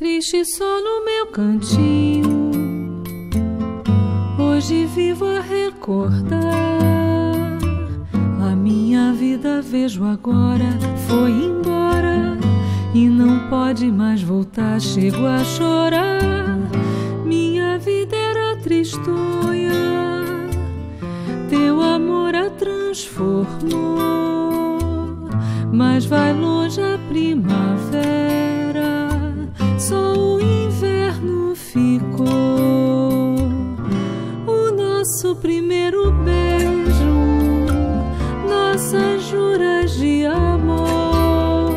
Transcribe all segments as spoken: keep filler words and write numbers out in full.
triste só no meu cantinho. Hoje vivo a recordar a minha vida, vejo agora, foi embora e não pode mais voltar. Chego a chorar, minha vida era tristonha, teu amor a transformou. Mas vai longe a primavera, só o inverno ficou. O nosso primeiro beijo, nossas juras de amor.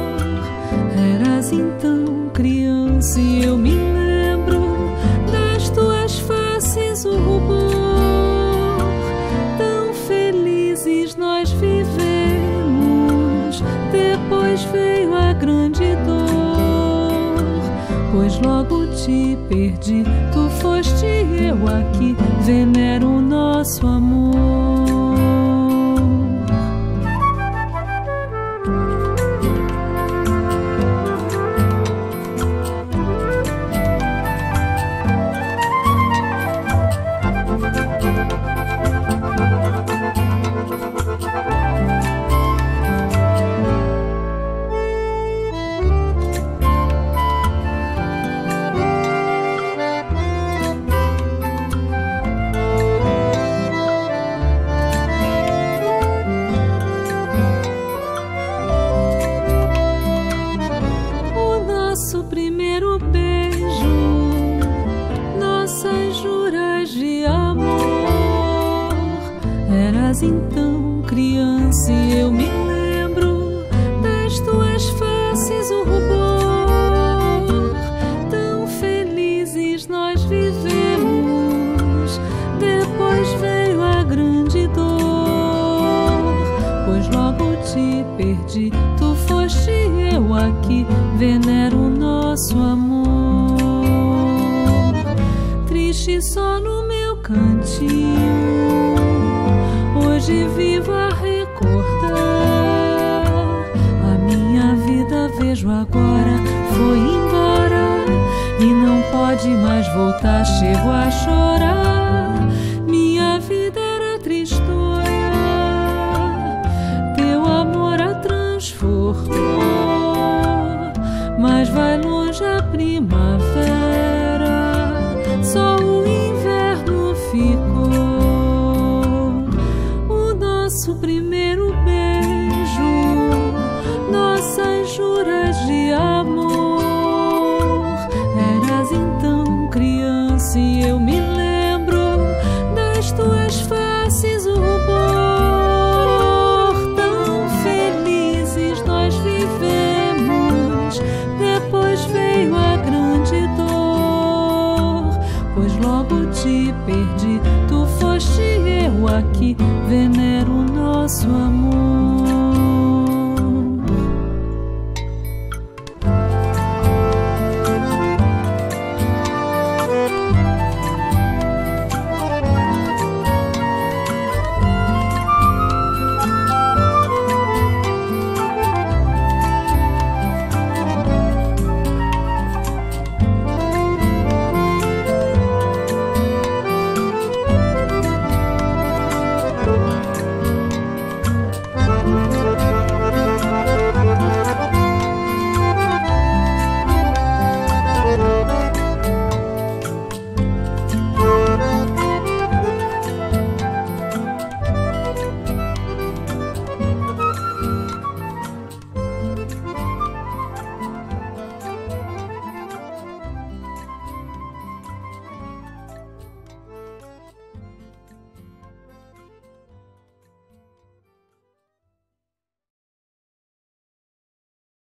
Eras então criança e eu me lembro das tuas faces, o rubor. Tão felizes nós vivemos, depois veio a grande dor, pois logo te perdi. Tu foste, eu aqui, venero o nosso amor. Nosso primeiro beijo, nossas juras de amor. Eras então criança e eu me lembro das tuas faces, o rubor. Tão felizes nós vivemos, depois veio a grande dor, pois logo te perdi. Tu foste, eu aqui, venero o nosso amor. Triste só no meu cantinho, hoje vivo a recordar a minha vida, vejo agora, foi embora e não pode mais voltar. Chego a chorar, minha vida era tristonha, teu amor a transformou. Mas vai longe a primavera, só o inverno ficou. O nosso primeiro beijo, nossas juras de amor. Eras então criança e eu me lembro das tuas faces, o rubor. Tão felizes nós vivemos, depois veio a grande dor, pois logo te perdi. Tu foste, eu aqui, venero o nosso amor.